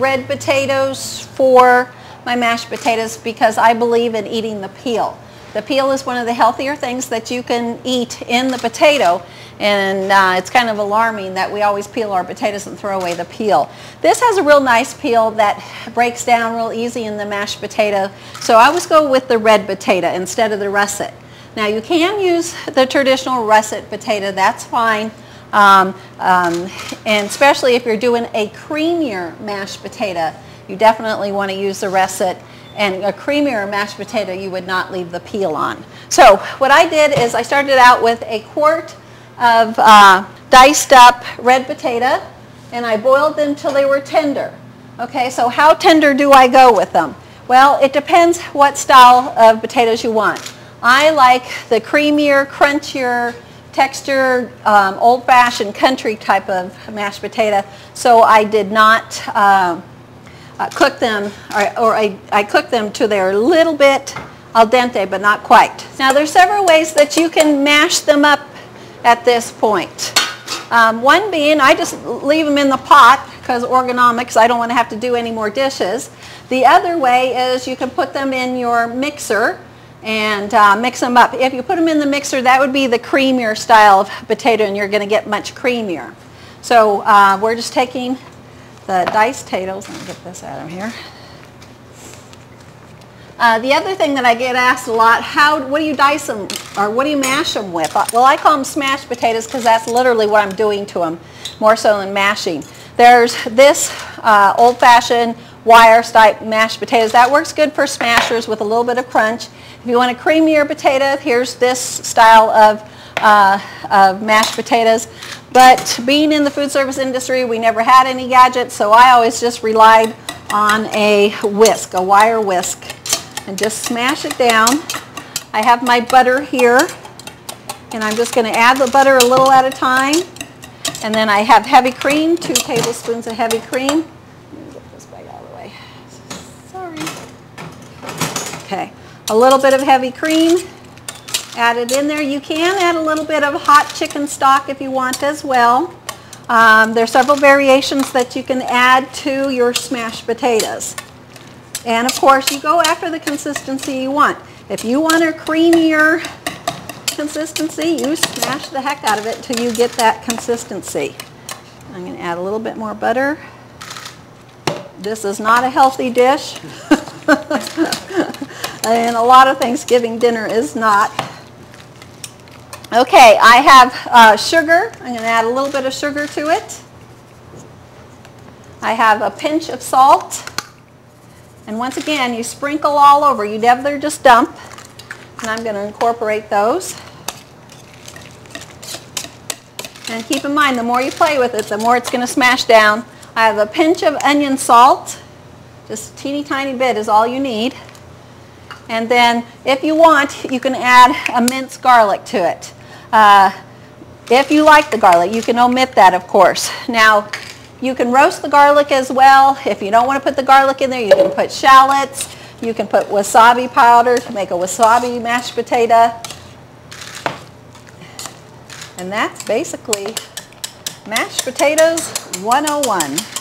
red potatoes for my mashed potatoes because I believe in eating the peel. The peel is one of the healthier things that you can eat in the potato, and it's kind of alarming that we always peel our potatoes and throw away the peel. This has a real nice peel that breaks down real easy in the mashed potato, so I always go with the red potato instead of the russet. Now you can use the traditional russet potato, that's fine, and especially if you're doing a creamier mashed potato, you definitely want to use the russet. And a creamier mashed potato, you would not leave the peel on. So what I did is I started out with a quart of diced up red potato, and I boiled them till they were tender. Okay, so how tender do I go with them? Well, it depends what style of potatoes you want. I like the creamier, crunchier texture, old-fashioned country type of mashed potato, so I did not cook them, or I cook them to their little bit al dente, but not quite. Now there's several ways that you can mash them up at this point. One being, I just leave them in the pot because ergonomics, I don't want to have to do any more dishes. The other way is you can put them in your mixer and mix them up. If you put them in the mixer, that would be the creamier style of potato, and you're going to get much creamier. So we're just taking the diced potatoes. Let me get this out of here. The other thing that I get asked a lot, what do you dice them, or what do you mash them with? Well, I call them smashed potatoes because that's literally what I'm doing to them, more so than mashing. There's this old-fashioned wire-type mashed potatoes. That works good for smashers with a little bit of crunch. If you want a creamier potato, here's this style of mashed potatoes. But being in the food service industry, we never had any gadgets, so I always just relied on a whisk, a wire whisk, and just smash it down. I have my butter here, and I'm just going to add the butter a little at a time. And then I have heavy cream, 2 tablespoons of heavy cream. Let me get this bag out of the way. Sorry. Okay, a little bit of heavy cream added in there. You can add a little bit of hot chicken stock if you want as well. There are several variations that you can add to your smashed potatoes. And of course, you go after the consistency you want. If you want a creamier consistency, you smash the heck out of it until you get that consistency. I'm going to add a little bit more butter. This is not a healthy dish. And a lot of Thanksgiving dinner is not. Okay, I have sugar. I'm going to add a little bit of sugar to it. I have a pinch of salt. And once again, you sprinkle all over. You never just dump. And I'm going to incorporate those. And keep in mind, the more you play with it, the more it's going to smash down. I have a pinch of onion salt. Just a teeny tiny bit is all you need. And then, if you want, you can add a minced garlic to it. If you like the garlic, you can omit that, of course. Now, you can roast the garlic as well. If you don't want to put the garlic in there, you can put shallots. You can put wasabi powder to make a wasabi mashed potato. And that's basically mashed potatoes 101.